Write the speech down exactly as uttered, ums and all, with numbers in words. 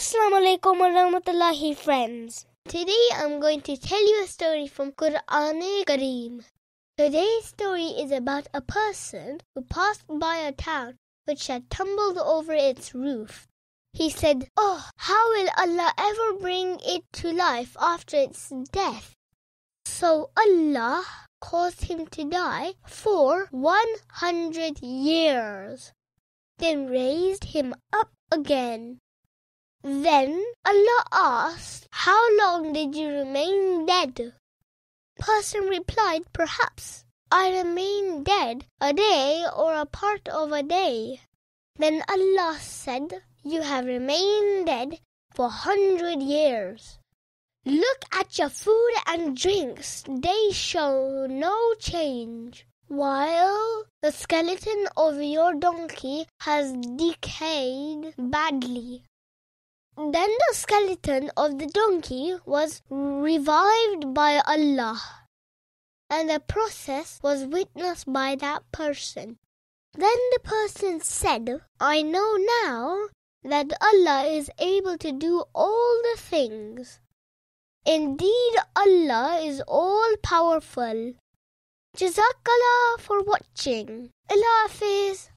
Assalamu alaikum wa rahmatullahi, friends. Today I'm going to tell you a story from Qur'an-i-Kareem. Today's story is about a person who passed by a town which had tumbled over its roof. He said, "Oh, how will Allah ever bring it to life after its death?" So Allah caused him to die for one hundred years, then raised him up again. Then Allah asked, "How long did you remain dead?" The person replied, "Perhaps I remained dead a day or a part of a day." Then Allah said, "You have remained dead for a hundred years. Look at your food and drinks, they show no change, while the skeleton of your donkey has decayed badly." Then the skeleton of the donkey was revived by Allah, and the process was witnessed by that person. Then the person said, "I know now that Allah is able to do all the things. Indeed, Allah is all-powerful." Jazakallah for watching. Allah Hafiz.